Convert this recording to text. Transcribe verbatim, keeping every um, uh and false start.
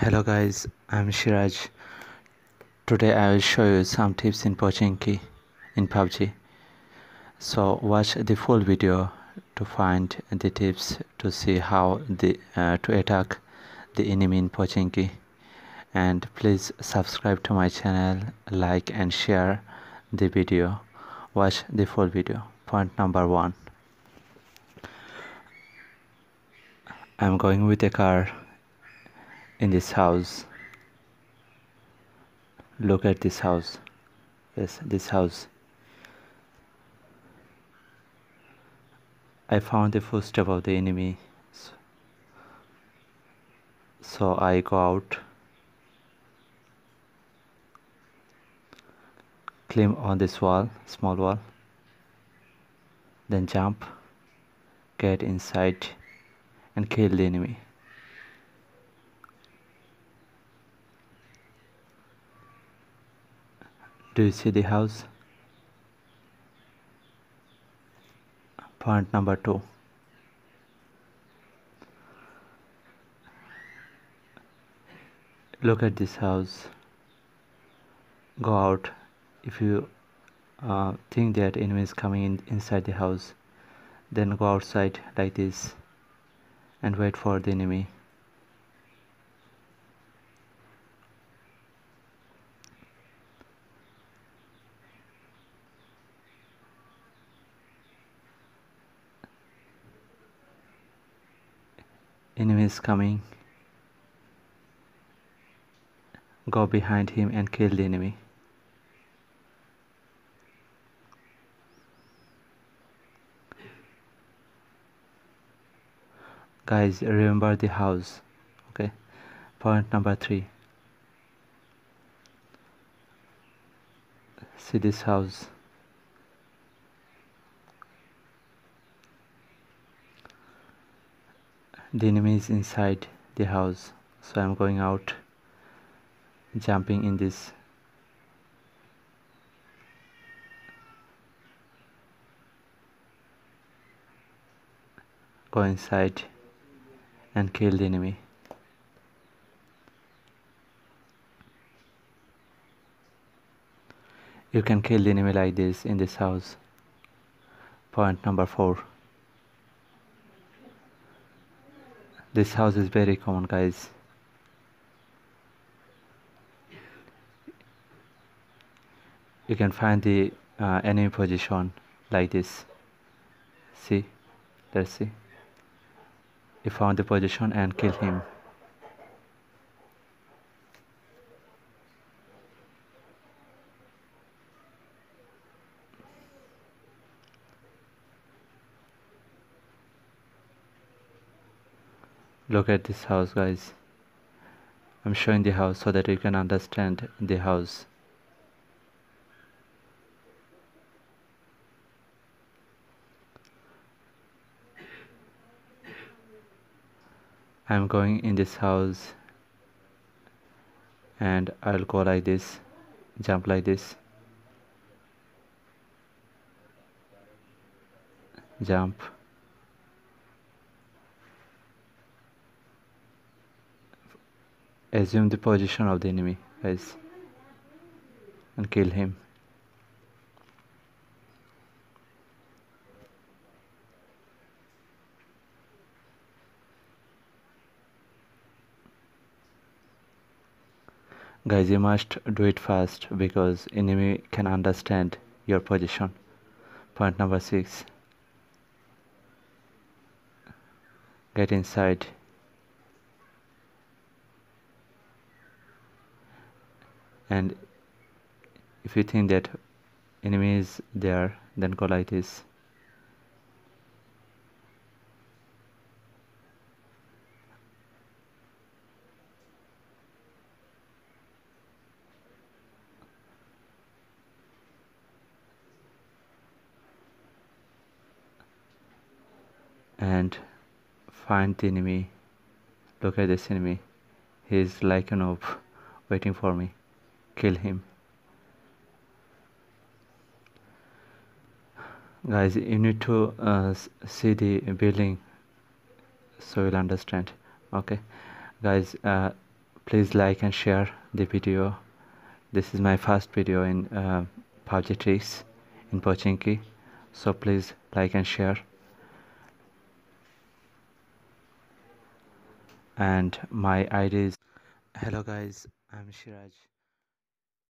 Hello guys, I'm Shiraj. Today I will show you some tips in Pochinki in P U B G. So watch the full video to find the tips to see how the uh, to attack the enemy in Pochinki. And please subscribe to my channel, like and share the video. Watch the full video. Point number one. I'm going with a car in this house. Look at this house. Yes, this house. I found the footstep of the enemy. So I go out, climb on this wall, small wall, then jump, get inside and kill the enemy. Do you see the house? Point number two. Look at this house. Go out. If you uh, think that enemy is coming in inside the house, then go outside like this and wait for the enemy. Enemy is coming. Go behind him and kill the enemy. Guys, remember the house. Okay. Point number three. See this house. The enemy is inside the house, so I'm going out, jumping in this, go inside and kill the enemy. You can kill the enemy like this in this house. Point number four. This house is very common, guys. You can find the uh, enemy position like this. See, let's see. You found the position and kill him. Look at this house, guys. I'm showing the house so that you can understand the house. I'm going in this house and I'll go like this, jump like this, jump. Assume the position of the enemy, guys, and kill him. Guys, you must do it fast because enemy can understand your position. Point number six. Get inside. And if you think that enemy is there, then go like this. And find the enemy. Look at this enemy. He is like an oaf waiting for me. Kill him. Guys, you need to uh, see the building so you'll understand. Okay, guys, uh, please like and share the video. This is my first video in uh, P U B G tricks in Pochinki, so please like and share. And my I D is hello guys, I'm Shiraj.